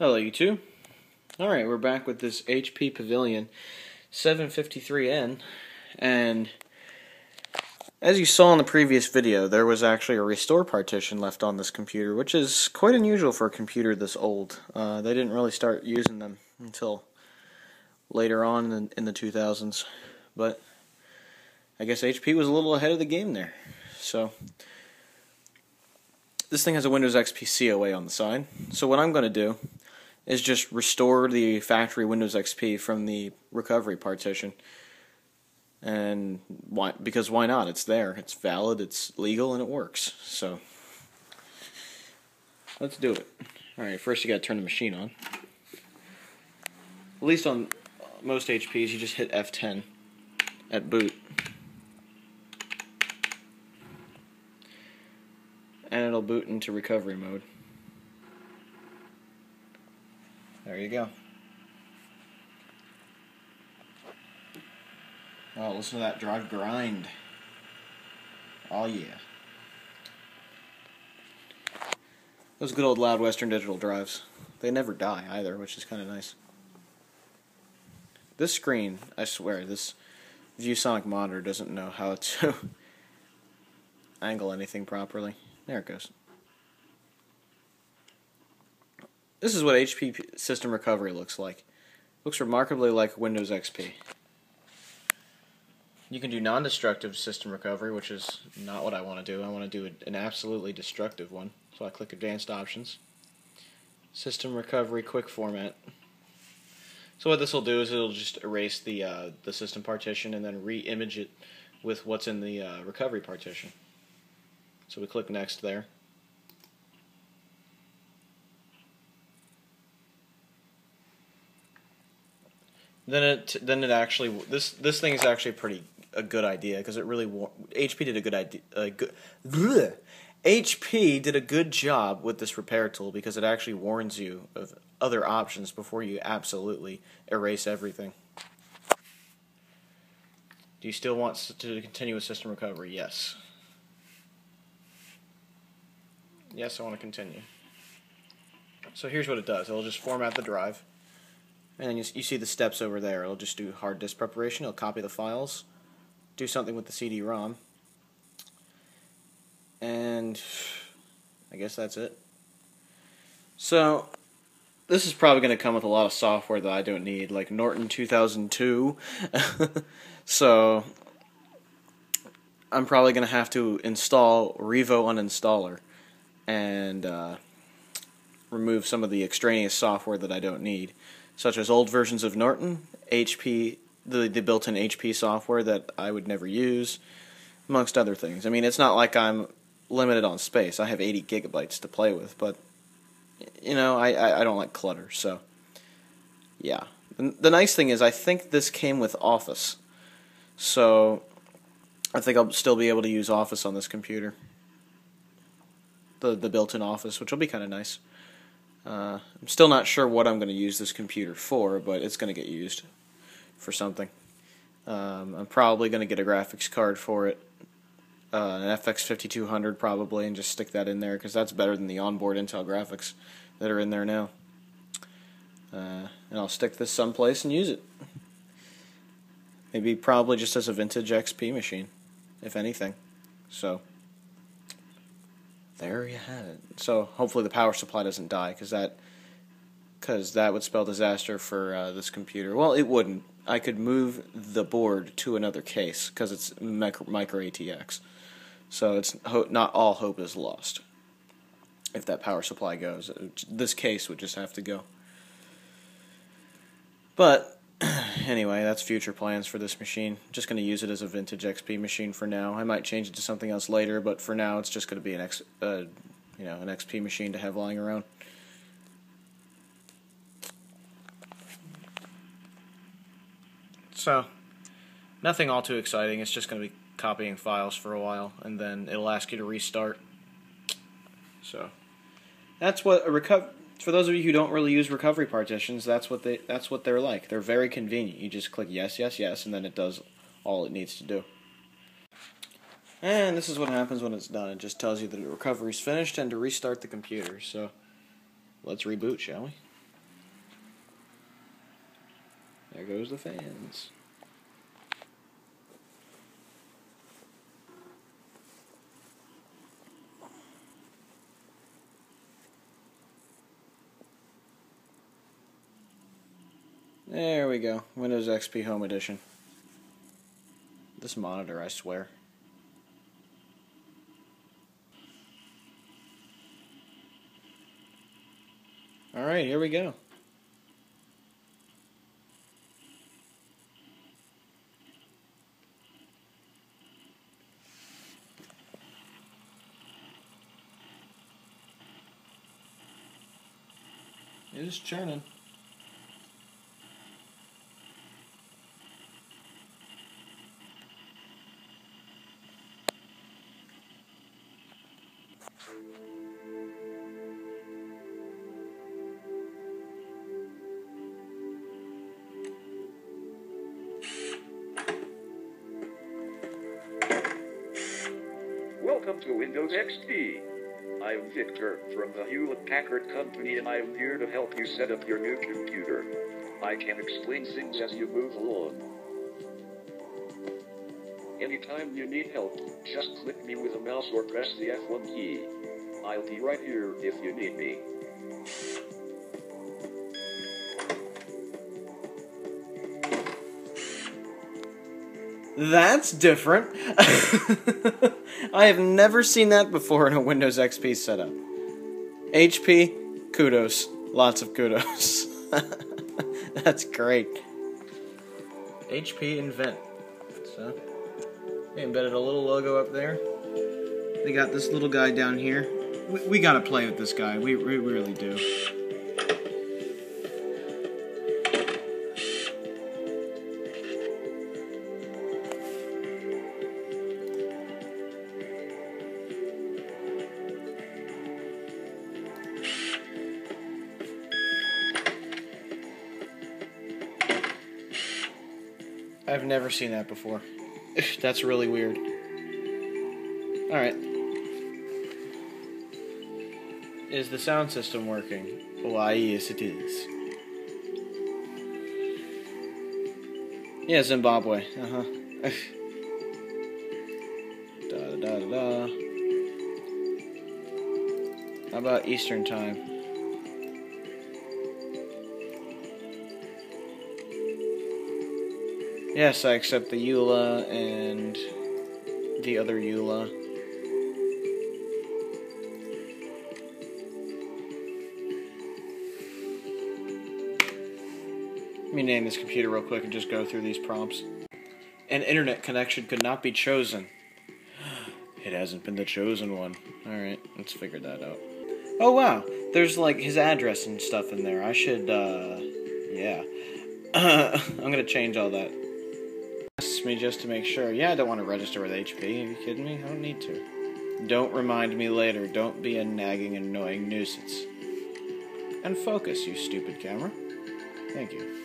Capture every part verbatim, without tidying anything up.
Hello YouTube. Alright, we're back with this H P Pavilion seven fifty-three N, and as you saw in the previous video, there was actually a restore partition left on this computer, which is quite unusual for a computer this old. Uh, they didn't really start using them until later on in, in the two thousands, but I guess H P was a little ahead of the game there. So this thing has a Windows X P C O A on the side, so what I'm going to do is just restore the factory Windows X P from the recovery partition. And why? Because why not? It's there, it's valid, it's legal, and it works. So let's do it. Alright, first you gotta turn the machine on. At least on most H Ps, you just hit F ten at boot. And it'll boot into recovery mode. There you go. Oh, listen to that drive grind. Oh, yeah. Those good old loud Western Digital drives. They never die either, which is kind of nice. This screen, I swear, this ViewSonic monitor doesn't know how to angle anything properly. There it goes. This is what H P system recovery looks like. Looks remarkably like Windows X P. You can do non-destructive system recovery, which is not what I want to do. I want to do an absolutely destructive one. So I click Advanced Options. System Recovery Quick Format. So what this will do is it'll just erase the, uh, the system partition and then re-image it with what's in the uh, recovery partition. So we click Next there. Then it then it actually this this thing is actually pretty a good idea because it really H P did a good idea a good bleh, H P did a good job with this repair tool because it actually warns you of other options before you absolutely erase everything. Do you still want to continue with system recovery? Yes. Yes, I want to continue. So here's what it does. It'll just format the drive. And then you, you see the steps over there. It'll just do hard disk preparation. It'll copy the files, do something with the C D ROM, and I guess that's it. So this is probably going to come with a lot of software that I don't need, like Norton two thousand two. So I'm probably going to have to install Revo Uninstaller and uh, remove some of the extraneous software that I don't need, such as old versions of Norton, H P, the, the built-in H P software that I would never use, amongst other things. I mean, it's not like I'm limited on space. I have eighty gigabytes to play with, but, you know, I, I, I don't like clutter, so, yeah. The, the nice thing is I think this came with Office, so I think I'll still be able to use Office on this computer, the, the built-in Office, which will be kind of nice. Uh, I'm still not sure what I'm going to use this computer for, but it's going to get used for something. Um, I'm probably going to get a graphics card for it, uh, an F X fifty-two hundred probably, and just stick that in there because that's better than the onboard Intel graphics that are in there now. Uh, and I'll stick this someplace and use it. Maybe probably just as a vintage X P machine, if anything. So there you had it. So hopefully the power supply doesn't die, because that, cause that would spell disaster for uh, this computer. Well, it wouldn't. I could move the board to another case, because it's micro, micro A T X. So it's ho not all hope is lost. If that power supply goes, this case would just have to go. But anyway, that's future plans for this machine. I'm just going to use it as a vintage X P machine for now. I might change it to something else later, but for now it's just going to be an X, uh, you know, an X P machine to have lying around. So, nothing all too exciting. It's just going to be copying files for a while, and then it'll ask you to restart. So, that's what a recovery. For those of you who don't really use recovery partitions, that's what they that's what they're like. They're very convenient. You just click yes, yes, yes, and then it does all it needs to do. And this is what happens when it's done. It just tells you that the recovery's finished and to restart the computer. So let's reboot, shall we? There goes the fans. There we go, Windows X P Home Edition. This monitor, I swear. Alright, here we go. It is churning. Welcome to Windows X P. I'm Victor from the Hewlett-Packard Company, and I'm here to help you set up your new computer. I can explain things as you move along. Anytime you need help, just click me with a mouse or press the F one key. I'll be right here if you need me. That's different. I have never seen that before in a Windows X P setup. H P, kudos. Lots of kudos. That's great. H P Invent. So, they embedded a little logo up there. They got this little guy down here. We, we gotta play with this guy. We, we really do. I've never seen that before. That's really weird. Alright. Is the sound system working? Why, yes it is. Yeah, Zimbabwe. Uh-huh. Da-da-da-da-da. How about Eastern Time? Yes, I accept the EULA and the other EULA. Let me name this computer real quick and just go through these prompts. An internet connection could not be chosen. It hasn't been the chosen one. Alright, let's figure that out. Oh wow, there's like his address and stuff in there. I should, uh, yeah. I'm gonna change all that. Me just to make sure. Yeah, I don't want to register with H P. Are you kidding me? I don't need to. Don't remind me later. Don't be a nagging, annoying nuisance. And focus, you stupid camera. Thank you.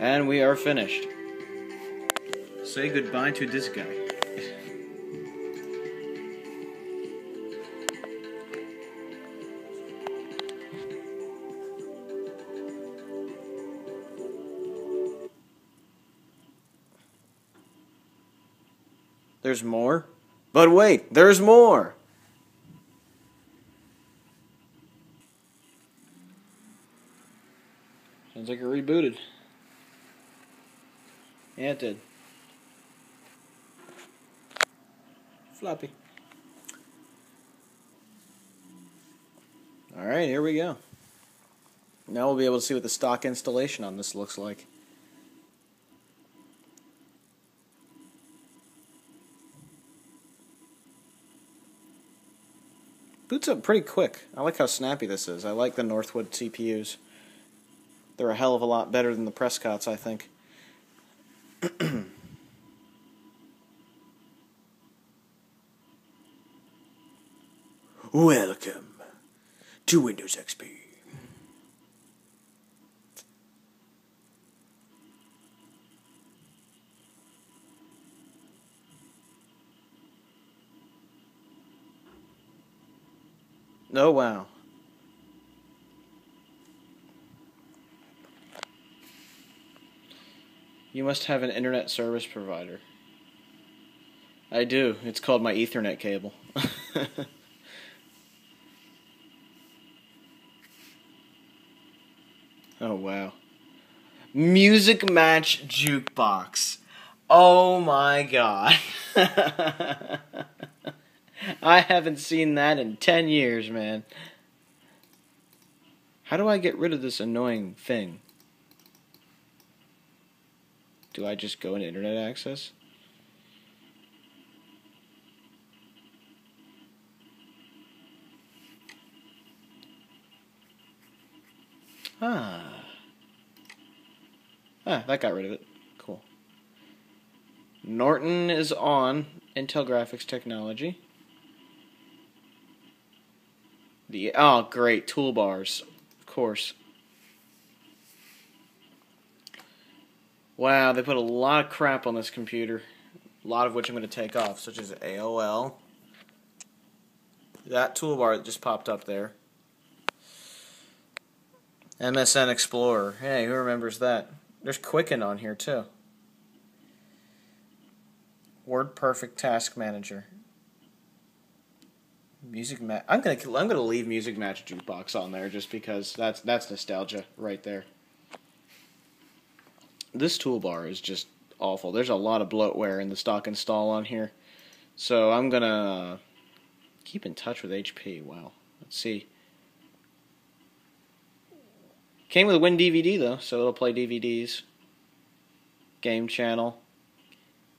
And we are finished. Say goodbye to this guy. There's more? But wait, there's more! Sounds like it rebooted. Yeah, it did. Floppy. Alright, here we go. Now we'll be able to see what the stock installation on this looks like. Boots up pretty quick. I like how snappy this is. I like the Northwood C P Us. They're a hell of a lot better than the Prescotts, I think. Welcome to Windows X P. Oh, wow. You must have an internet service provider. I do. It's called my Ethernet cable. Oh, wow. Music Match Jukebox. Oh, my God. I haven't seen that in ten years, man. How do I get rid of this annoying thing? Do I just go into internet access? Ah. Ah, that got rid of it. Cool. Norton is on Intel graphics technology. The oh, great. Toolbars. Of course. Wow, they put a lot of crap on this computer. A lot of which I'm going to take off, such as A O L. That toolbar that just popped up there. M S N Explorer. Hey, who remembers that? There's Quicken on here, too. WordPerfect Task Manager. Music Match. I'm gonna I'm gonna leave Music Match Jukebox on there just because that's that's nostalgia right there. This toolbar is just awful. There's a lot of bloatware in the stock install on here, so I'm gonna keep in touch with H P. Wow, let's see. Came with WinDVD though, so it'll play D V Ds. Game channel.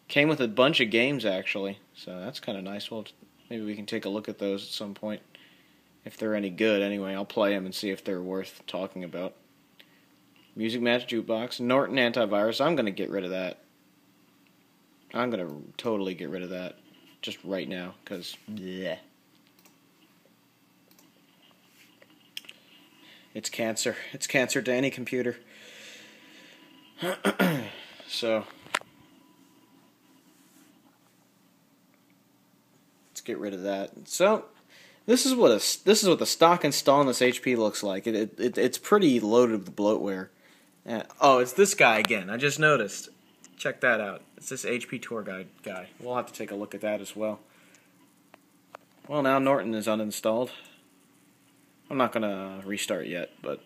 Came with a bunch of games actually, so that's kind of nice. Well, maybe we can take a look at those at some point, if they're any good. Anyway, I'll play them and see if they're worth talking about. Music Match Jukebox, Norton Antivirus. I'm going to get rid of that. I'm going to totally get rid of that just right now, because bleh. It's cancer. It's cancer to any computer. So... get rid of that. So this is what a, this is what the stock install on this H P looks like. It, it, it it's pretty loaded with bloatware. Uh, oh, it's this guy again. I just noticed. Check that out. It's this H P tour guide guy. We'll have to take a look at that as well. Well, now Norton is uninstalled. I'm not gonna restart yet, but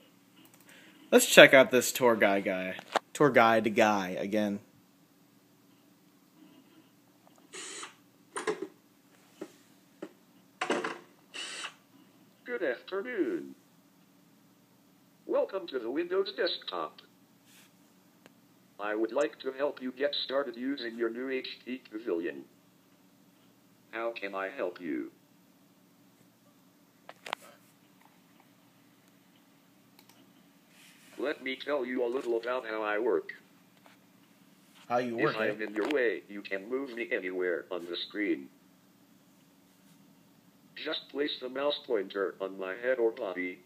let's check out this tour guide guy. Tour guide guy again. Good afternoon. Welcome to the Windows desktop. I would like to help you get started using your new H P Pavilion. How can I help you? Let me tell you a little about how I work. How you work? If I am in your way, you can move me anywhere on the screen. Just place the mouse pointer on my head or body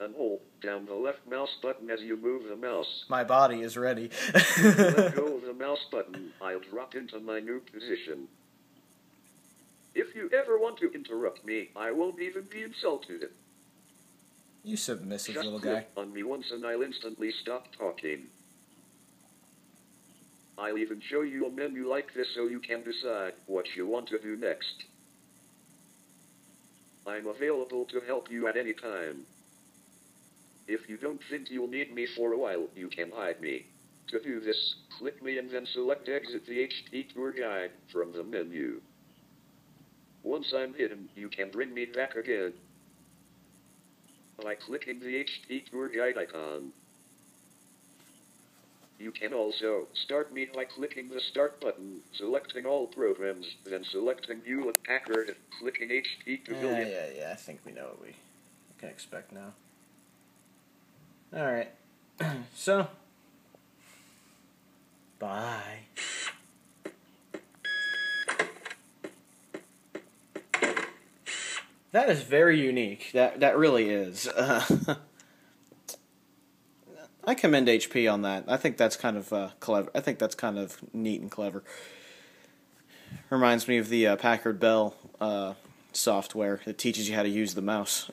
and hold down the left mouse button as you move the mouse. My body is ready. Let go of the mouse button. I'll drop into my new position. If you ever want to interrupt me, I won't even be insulted. You submissive just little guy. Just click on me once and I'll instantly stop talking. I'll even show you a menu like this so you can decide what you want to do next. I'm available to help you at any time. If you don't think you'll need me for a while, you can hide me. To do this, click me and then select Exit the H P Tour Guide from the menu. Once I'm hidden, you can bring me back again by clicking the H P Tour Guide icon. You can also start me by clicking the Start button, selecting All Programs, then selecting New and Packard, clicking H P Pavilion. Yeah, yeah, yeah, I think we know what we can expect now. Alright, so, bye. That is very unique. That, that really is. Uh, I commend H P on that. I think that's kind of uh, clever. I think that's kind of neat and clever. Reminds me of the uh, Packard Bell uh, software that teaches you how to use the mouse.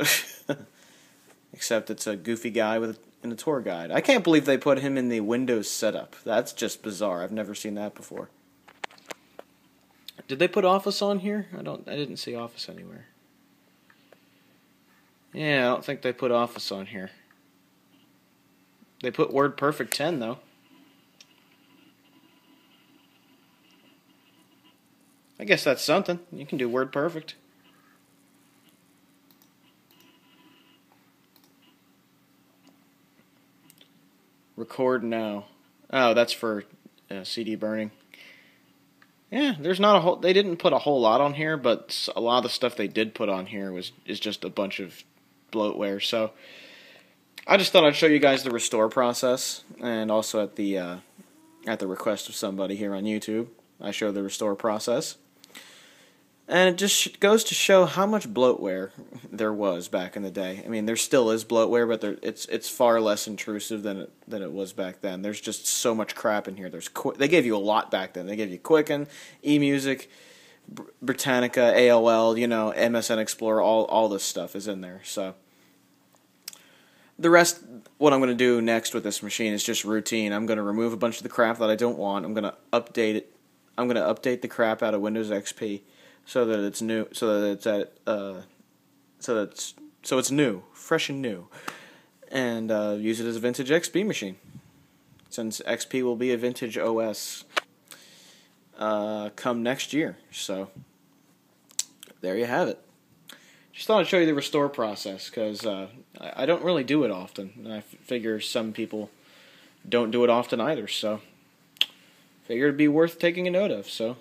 Except it's a goofy guy with in the tour guide. I can't believe they put him in the Windows setup. That's just bizarre. I've never seen that before. Did they put Office on here? I don't. I didn't see Office anywhere. Yeah, I don't think they put Office on here. They put WordPerfect ten though. I guess that's something. You can do WordPerfect. Record now. Oh, that's for uh, C D burning. Yeah, there's not a whole. They didn't put a whole lot on here, but a lot of the stuff they did put on here was is just a bunch of bloatware. So I just thought I'd show you guys the restore process, and also at the uh, at the request of somebody here on YouTube, I show the restore process, and it just goes to show how much bloatware there was back in the day. I mean, there still is bloatware, but there, it's it's far less intrusive than it, than it was back then. There's just so much crap in here. There's Qu they gave you a lot back then. They gave you Quicken, eMusic, Br Britannica, A O L, you know, M S N Explorer. All all this stuff is in there. So the rest, what I'm going to do next with this machine is just routine. I'm going to remove a bunch of the crap that I don't want. I'm going to update it. I'm going to update the crap out of Windows X P so that it's new, so that it's at, uh, so that it's, so it's new, fresh and new, and uh, use it as a vintage X P machine, since X P will be a vintage O S uh, come next year. So there you have it. Just thought I'd show you the restore process, because uh, I don't really do it often, and I figure some people don't do it often either, so figure it'd be worth taking a note of. So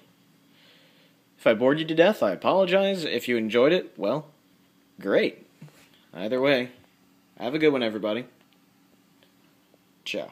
if I bored you to death, I apologize. If you enjoyed it, well, great. Either way, have a good one, everybody. Ciao.